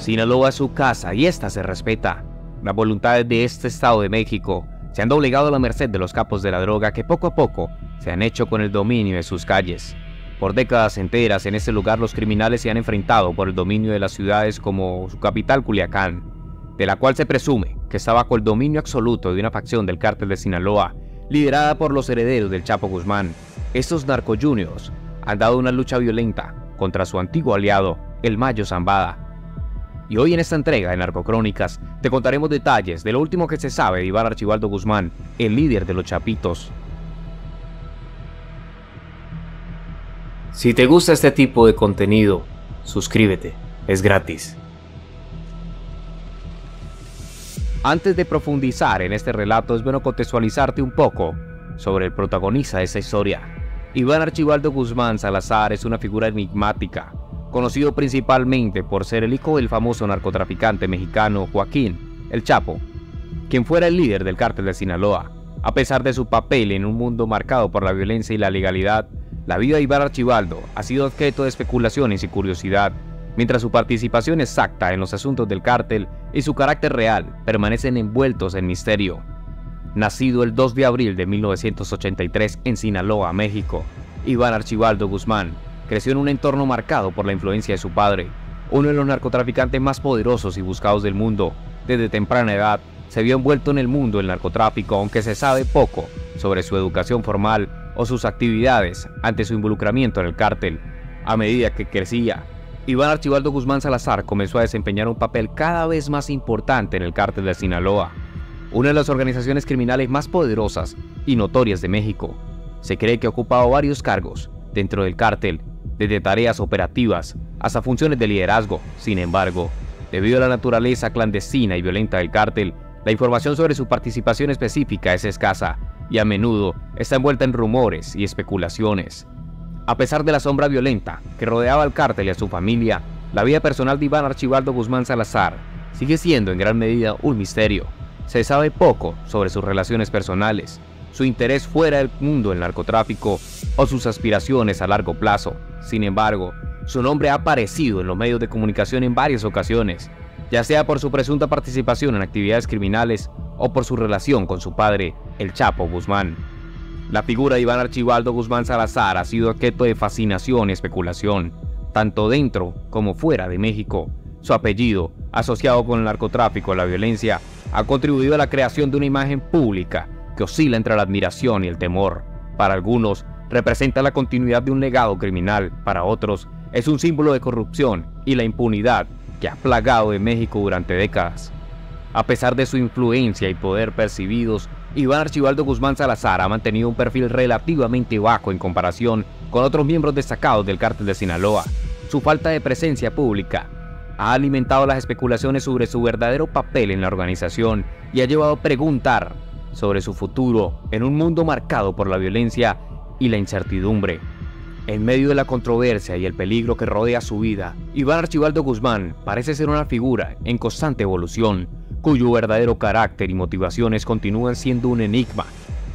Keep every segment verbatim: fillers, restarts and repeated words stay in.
Sinaloa es su casa y esta se respeta. Las voluntades de este estado de México se han doblegado a la merced de los capos de la droga que poco a poco se han hecho con el dominio de sus calles. Por décadas enteras en este lugar los criminales se han enfrentado por el dominio de las ciudades como su capital Culiacán, de la cual se presume que está bajo el dominio absoluto de una facción del Cártel de Sinaloa, liderada por los herederos del Chapo Guzmán. Estos narcojuniors han dado una lucha violenta contra su antiguo aliado, el Mayo Zambada. Y hoy en esta entrega de Narcocrónicas te contaremos detalles de lo último que se sabe de Iván Archivaldo Guzmán, el líder de Los Chapitos. Si te gusta este tipo de contenido, suscríbete, es gratis. Antes de profundizar en este relato es bueno contextualizarte un poco sobre el protagonista de esta historia. Iván Archivaldo Guzmán Salazar es una figura enigmática, conocido principalmente por ser el hijo del famoso narcotraficante mexicano Joaquín "El Chapo", quien fuera el líder del Cártel de Sinaloa. A pesar de su papel en un mundo marcado por la violencia y la ilegalidad, la vida de Iván Archivaldo ha sido objeto de especulaciones y curiosidad, mientras su participación exacta en los asuntos del cártel y su carácter real permanecen envueltos en misterio. Nacido el dos de abril de mil novecientos ochenta y tres en Sinaloa, México, Iván Archivaldo Guzmán creció en un entorno marcado por la influencia de su padre, uno de los narcotraficantes más poderosos y buscados del mundo. Desde temprana edad se vio envuelto en el mundo del narcotráfico, aunque se sabe poco sobre su educación formal o sus actividades ante su involucramiento en el cártel. A medida que crecía, Iván Archivaldo Guzmán Salazar comenzó a desempeñar un papel cada vez más importante en el Cártel de Sinaloa, una de las organizaciones criminales más poderosas y notorias de México. Se cree que ha ocupado varios cargos dentro del cártel, desde tareas operativas hasta funciones de liderazgo. Sin embargo, debido a la naturaleza clandestina y violenta del cártel, la información sobre su participación específica es escasa y a menudo está envuelta en rumores y especulaciones. A pesar de la sombra violenta que rodeaba al cártel y a su familia, la vida personal de Iván Archivaldo Guzmán Salazar sigue siendo en gran medida un misterio. Se sabe poco sobre sus relaciones personales, su interés fuera del mundo del narcotráfico o sus aspiraciones a largo plazo. Sin embargo, su nombre ha aparecido en los medios de comunicación en varias ocasiones, ya sea por su presunta participación en actividades criminales o por su relación con su padre, el Chapo Guzmán. La figura de Iván Archivaldo Guzmán Salazar ha sido objeto de fascinación y especulación, tanto dentro como fuera de México. Su apellido, asociado con el narcotráfico y la violencia, ha contribuido a la creación de una imagen pública que oscila entre la admiración y el temor. Para algunos, representa la continuidad de un legado criminal, para otros, es un símbolo de corrupción y la impunidad que ha plagado de México durante décadas. A pesar de su influencia y poder percibidos, Iván Archivaldo Guzmán Salazar ha mantenido un perfil relativamente bajo en comparación con otros miembros destacados del Cártel de Sinaloa. Su falta de presencia pública ha alimentado las especulaciones sobre su verdadero papel en la organización y ha llevado a preguntar sobre su futuro en un mundo marcado por la violencia y la incertidumbre. En medio de la controversia y el peligro que rodea su vida, Iván Archivaldo Guzmán parece ser una figura en constante evolución, cuyo verdadero carácter y motivaciones continúan siendo un enigma,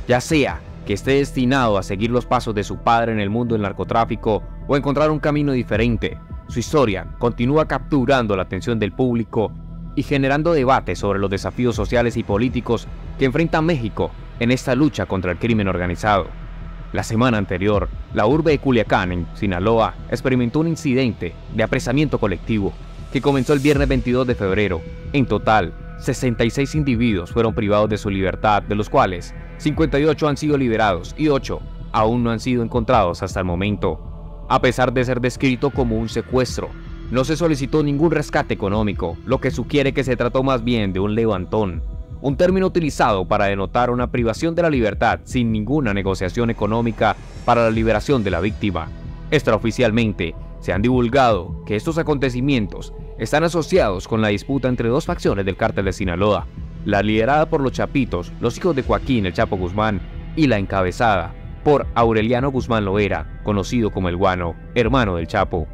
ya sea que esté destinado a seguir los pasos de su padre en el mundo del narcotráfico o encontrar un camino diferente. Su historia continúa capturando la atención del público y generando debate sobre los desafíos sociales y políticos que enfrenta México en esta lucha contra el crimen organizado. La semana anterior, la urbe de Culiacán, en Sinaloa, experimentó un incidente de apresamiento colectivo que comenzó el viernes veintidós de febrero. En total, sesenta y seis individuos fueron privados de su libertad, de los cuales cincuenta y ocho han sido liberados y ocho aún no han sido encontrados hasta el momento. A pesar de ser descrito como un secuestro, no se solicitó ningún rescate económico, lo que sugiere que se trató más bien de un levantón, un término utilizado para denotar una privación de la libertad sin ninguna negociación económica para la liberación de la víctima. Extraoficialmente, se han divulgado que estos acontecimientos están asociados con la disputa entre dos facciones del Cártel de Sinaloa, la liderada por los Chapitos, los hijos de Joaquín "El Chapo" Guzmán, y la encabezada por Aureliano Guzmán Loera, conocido como El Guano, hermano del Chapo.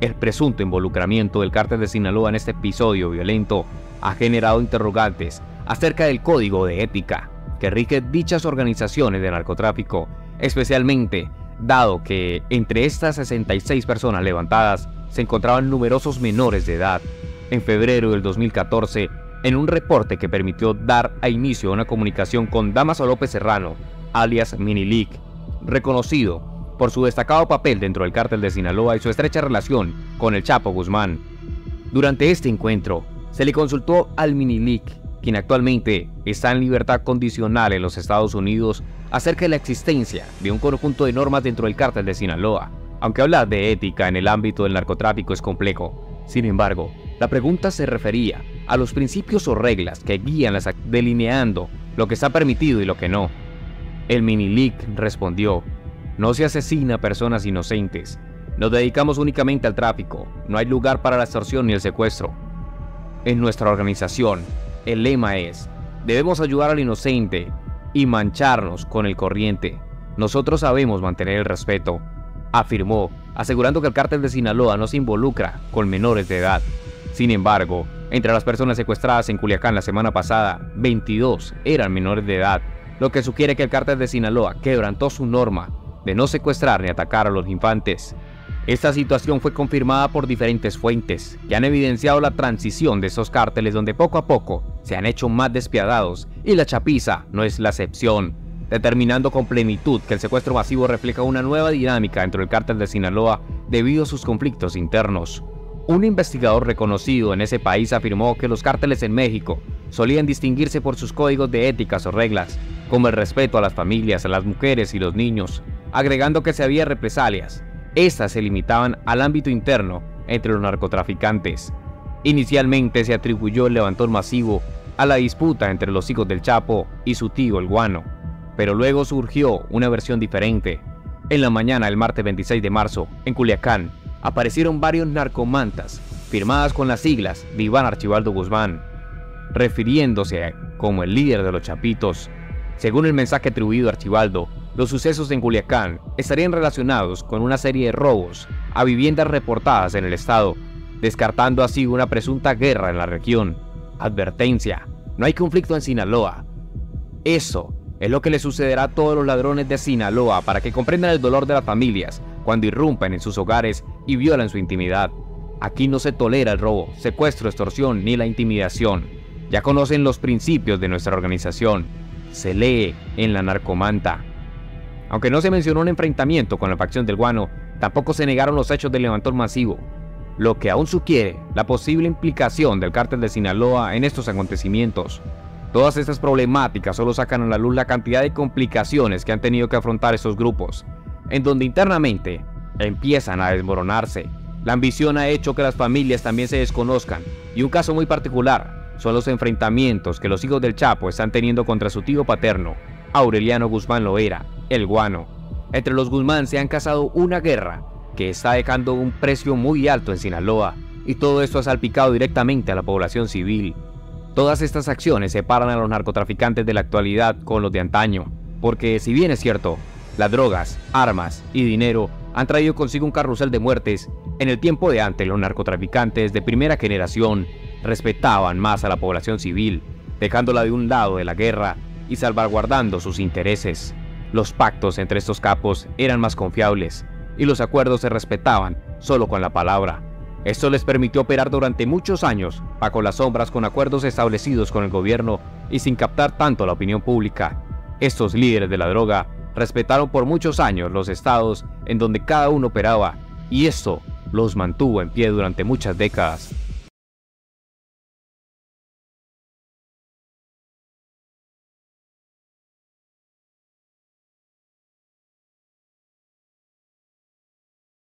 El presunto involucramiento del Cártel de Sinaloa en este episodio violento ha generado interrogantes acerca del código de ética que rige dichas organizaciones de narcotráfico, especialmente dado que entre estas sesenta y seis personas levantadas se encontraban numerosos menores de edad. en febrero del dos mil catorce, en un reporte que permitió dar a inicio a una comunicación con Dámaso López Serrano, alias Minilic, reconocido por su destacado papel dentro del Cártel de Sinaloa y su estrecha relación con el Chapo Guzmán. Durante este encuentro, se le consultó al Minilic, quien actualmente está en libertad condicional en los Estados Unidos, acerca de la existencia de un conjunto de normas dentro del Cártel de Sinaloa. Aunque hablar de ética en el ámbito del narcotráfico es complejo, sin embargo, la pregunta se refería a los principios o reglas que guían las acciones, delineando lo que está permitido y lo que no. El Minilic respondió: no se asesina a personas inocentes, nos dedicamos únicamente al tráfico, no hay lugar para la extorsión ni el secuestro. En nuestra organización, el lema es, debemos ayudar al inocente y mancharnos con el corriente. Nosotros sabemos mantener el respeto, afirmó, asegurando que el Cártel de Sinaloa no se involucra con menores de edad. Sin embargo, entre las personas secuestradas en Culiacán la semana pasada, veintidós eran menores de edad, lo que sugiere que el Cártel de Sinaloa quebrantó su norma de no secuestrar ni atacar a los infantes. Esta situación fue confirmada por diferentes fuentes que han evidenciado la transición de esos cárteles, donde poco a poco se han hecho más despiadados, y la chapiza no es la excepción, determinando con plenitud que el secuestro masivo refleja una nueva dinámica dentro del Cártel de Sinaloa debido a sus conflictos internos. Un investigador reconocido en ese país afirmó que los cárteles en México solían distinguirse por sus códigos de éticas o reglas, como el respeto a las familias, a las mujeres y los niños, agregando que si había represalias, estas se limitaban al ámbito interno entre los narcotraficantes. Inicialmente se atribuyó el levantón masivo a la disputa entre los hijos del Chapo y su tío el Guano, pero luego surgió una versión diferente. En la mañana del martes veintiséis de marzo, en Culiacán, aparecieron varios narcomantas firmadas con las siglas de Iván Archivaldo Guzmán, refiriéndose como el líder de los Chapitos. Según el mensaje atribuido a Archivaldo, los sucesos en Culiacán estarían relacionados con una serie de robos a viviendas reportadas en el estado, descartando así una presunta guerra en la región. Advertencia: no hay conflicto en Sinaloa. Eso es lo que le sucederá a todos los ladrones de Sinaloa, para que comprendan el dolor de las familias cuando irrumpen en sus hogares y violan su intimidad. Aquí no se tolera el robo, secuestro, extorsión ni la intimidación. Ya conocen los principios de nuestra organización. Se lee en la narcomanta. Aunque no se mencionó un enfrentamiento con la facción del Guano, tampoco se negaron los hechos del levantón masivo, lo que aún sugiere la posible implicación del Cártel de Sinaloa en estos acontecimientos. Todas estas problemáticas solo sacan a la luz la cantidad de complicaciones que han tenido que afrontar estos grupos, en donde internamente empiezan a desmoronarse. La ambición ha hecho que las familias también se desconozcan, y un caso muy particular son los enfrentamientos que los hijos del Chapo están teniendo contra su tío paterno, Aureliano Guzmán Loera, el Guano. Entre los Guzmán se han cazado una guerra que está dejando un precio muy alto en Sinaloa, y todo esto ha salpicado directamente a la población civil. Todas estas acciones separan a los narcotraficantes de la actualidad con los de antaño, porque si bien es cierto, las drogas, armas y dinero han traído consigo un carrusel de muertes, en el tiempo de antes los narcotraficantes de primera generación respetaban más a la población civil, dejándola de un lado de la guerra y salvaguardando sus intereses. Los pactos entre estos capos eran más confiables y los acuerdos se respetaban solo con la palabra. Esto les permitió operar durante muchos años bajo las sombras, con acuerdos establecidos con el gobierno y sin captar tanto la opinión pública. Estos líderes de la droga respetaron por muchos años los estados en donde cada uno operaba, y esto los mantuvo en pie durante muchas décadas.